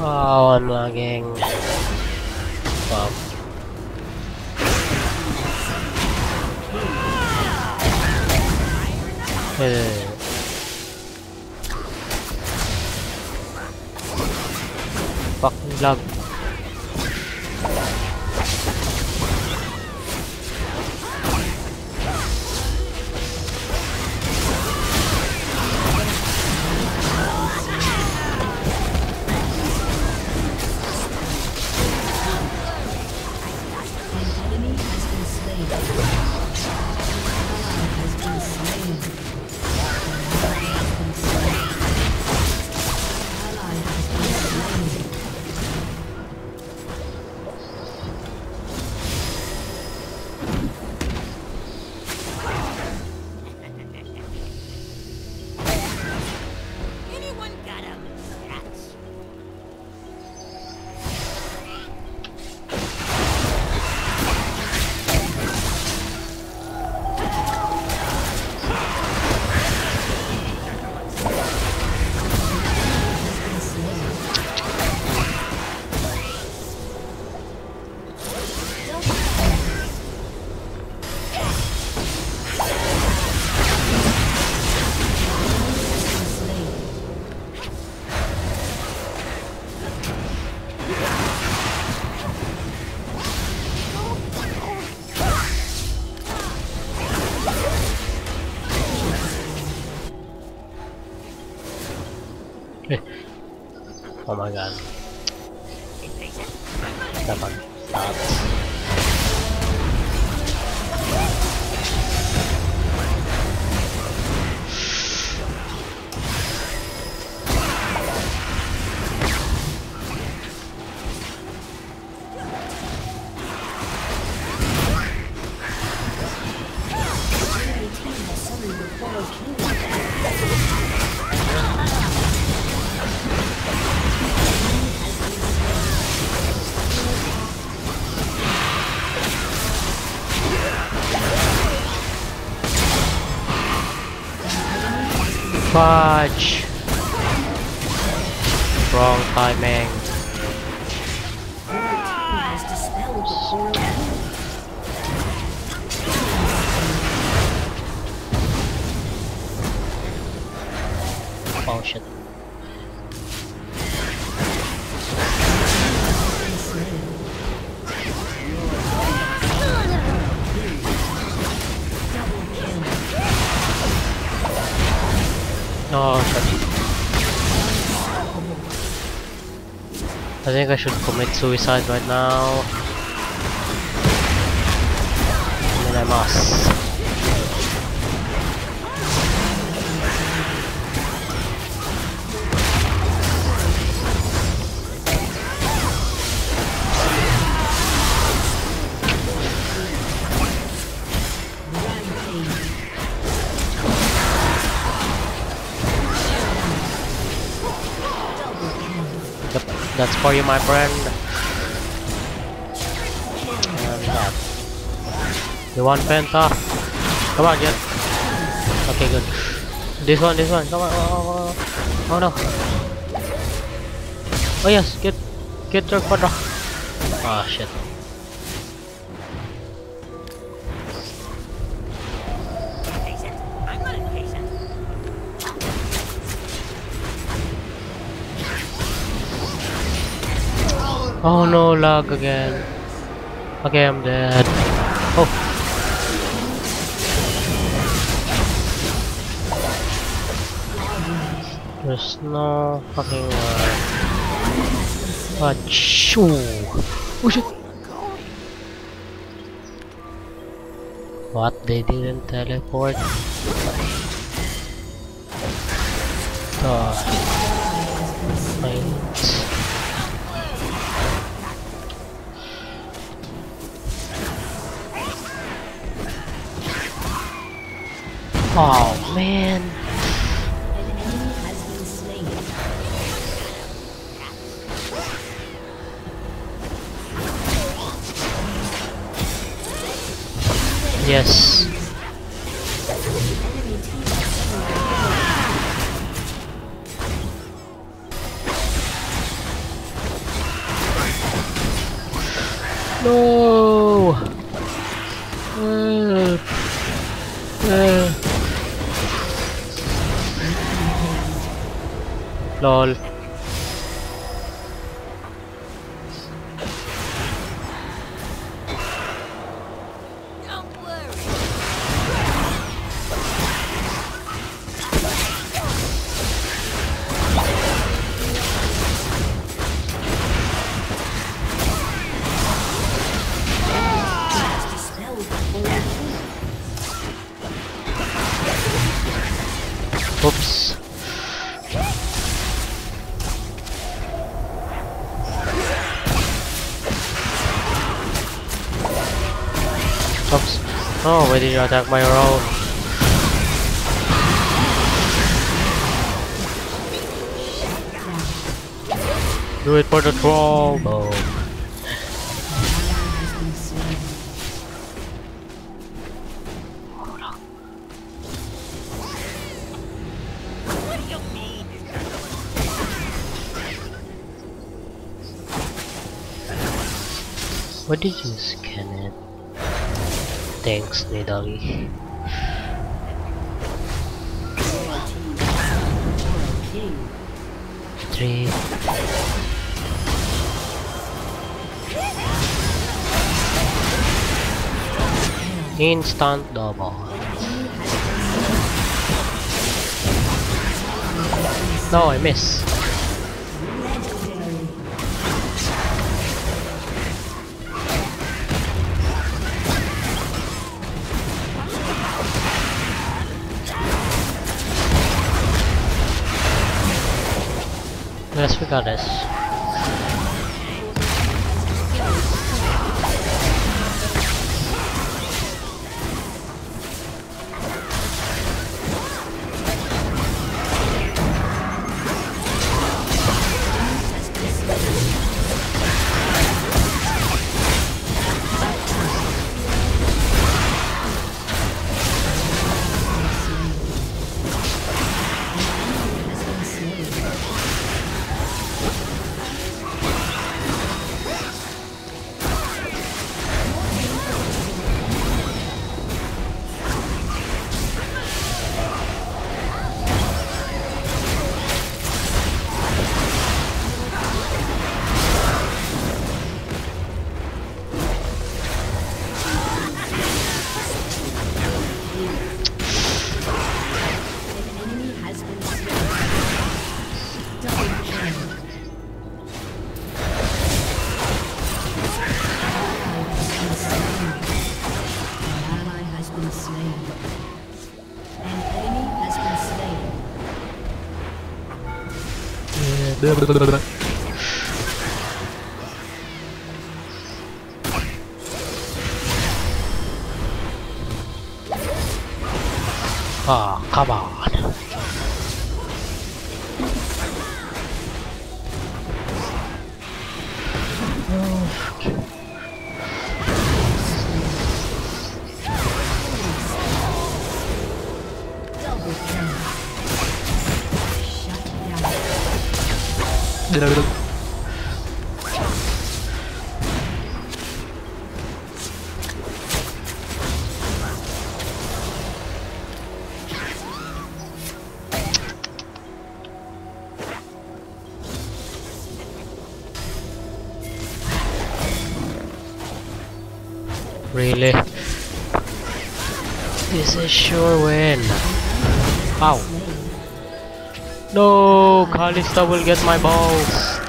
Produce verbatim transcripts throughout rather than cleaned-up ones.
Oh, I'm lagging. Wow. Hey. Fucking lag. Oh my god. Come on, stop. Fudge! Wrong timing. Oh shit. No, I think I should commit suicide right now. And then I must. That's for you, my friend. And that. You want Penta? Come on, get. Okay, good. This one, this one. Come on. Oh, oh, oh. Oh no. Oh yes, get, get your quadra. Ah shit. Oh no, lag again. Okay, I'm dead. Oh. There's no fucking way. Achoo! Oh shit! What? They didn't teleport? God. Right. Oh man! An enemy has been slain. Yes. No. Uh, uh. Lol. Oops. Oops. Oh, why did you attack my roll? Do it for the troll! Oh. What did you scan it? Thanks, Nidali. Three. Instant double. No, I miss. Yes, we got this. Ah, oh, come on. Really? This is sure win. Ow. No, Kalista will get my balls.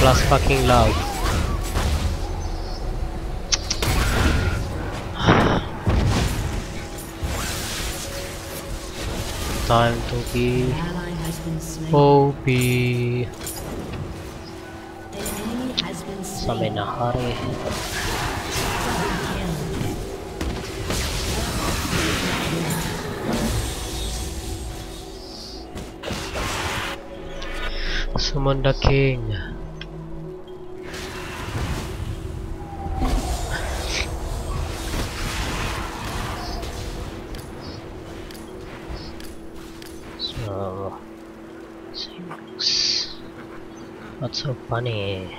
Plus fucking love. Time to be O P. I'm in a hurry. Summon the king. So six. That's so funny.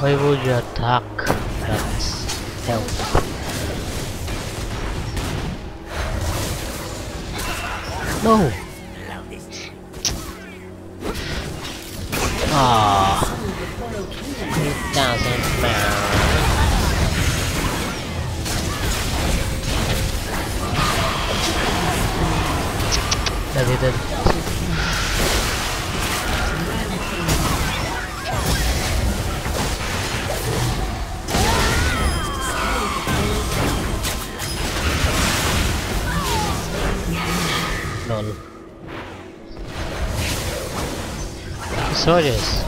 Why would you attack? That's help. No! Ah, it doesn't matter. I didn't. Soldiers.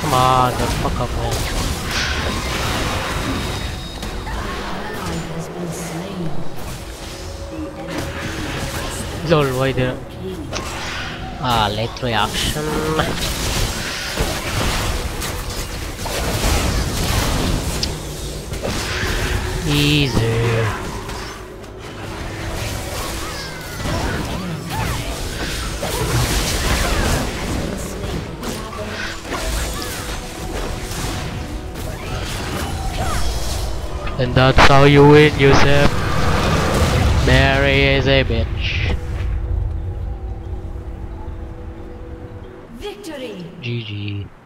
Come on, don't fuck up, man. Lol, why the ah late reaction? Easy. And that's how you win, Yusef. Mary is a bitch. Victory. G G.